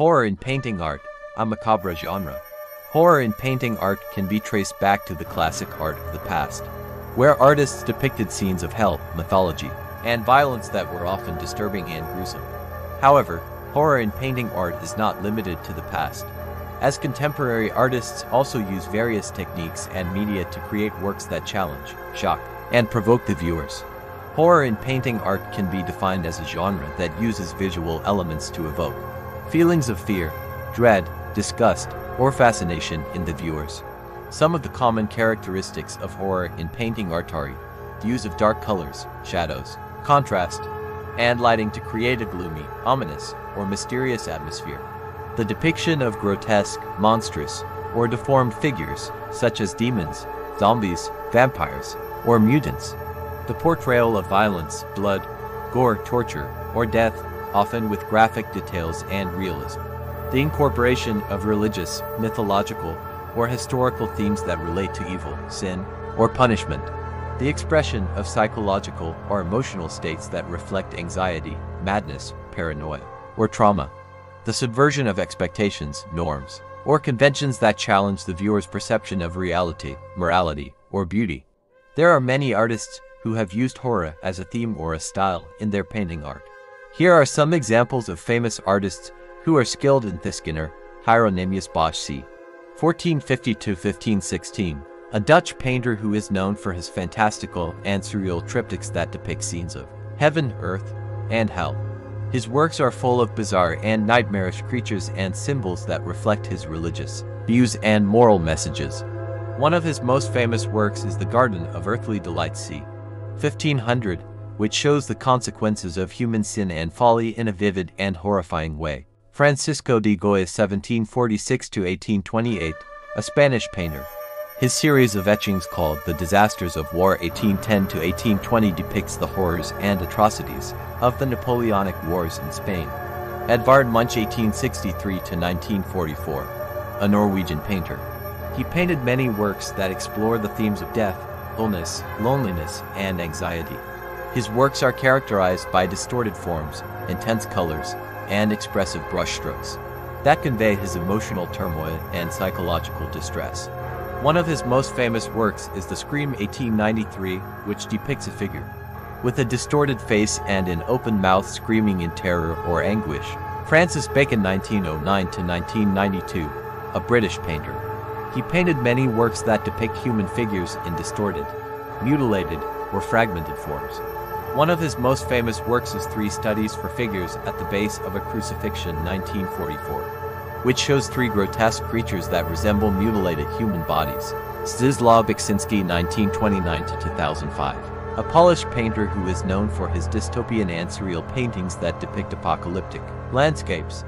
Horror in painting art, a macabre genre. Horror in painting art can be traced back to the classic art of the past, where artists depicted scenes of hell, mythology, and violence that were often disturbing and gruesome. However, horror in painting art is not limited to the past, as contemporary artists also use various techniques and media to create works that challenge, shock, and provoke the viewers. Horror in painting art can be defined as a genre that uses visual elements to evoke feelings of fear, dread, disgust, or fascination in the viewers. Some of the common characteristics of horror in painting art are the use of dark colors, shadows, contrast, and lighting to create a gloomy, ominous, or mysterious atmosphere. The depiction of grotesque, monstrous, or deformed figures, such as demons, zombies, vampires, or mutants. The portrayal of violence, blood, gore, torture, or death, often with graphic details and realism. The incorporation of religious, mythological, or historical themes that relate to evil, sin, or punishment. The expression of psychological or emotional states that reflect anxiety, madness, paranoia, or trauma. The subversion of expectations, norms, or conventions that challenge the viewer's perception of reality, morality, or beauty. There are many artists who have used horror as a theme or a style in their painting art. Here are some examples of famous artists who are skilled in this genre. Hieronymus Bosch, c. 1450–1516, a Dutch painter who is known for his fantastical and surreal triptychs that depict scenes of heaven, earth, and hell. His works are full of bizarre and nightmarish creatures and symbols that reflect his religious views and moral messages. One of his most famous works is The Garden of Earthly Delights, c. 1500, which shows the consequences of human sin and folly in a vivid and horrifying way. Francisco de Goya, 1746–1828, a Spanish painter. His series of etchings called The Disasters of War 1810–1820 depicts the horrors and atrocities of the Napoleonic Wars in Spain. Edvard Munch, 1863–1944, a Norwegian painter. He painted many works that explore the themes of death, illness, loneliness, and anxiety. His works are characterized by distorted forms, intense colors, and expressive brushstrokes that convey his emotional turmoil and psychological distress. One of his most famous works is The Scream 1893, which depicts a figure with a distorted face and an open mouth screaming in terror or anguish. Francis Bacon, 1909–1992, a British painter. He painted many works that depict human figures in distorted, mutilated, or fragmented forms. One of his most famous works is Three Studies for Figures at the Base of a Crucifixion, 1944. Which shows three grotesque creatures that resemble mutilated human bodies. Zdzisław Beksiński, 1929–2005, a Polish painter who is known for his dystopian and surreal paintings that depict apocalyptic landscapes.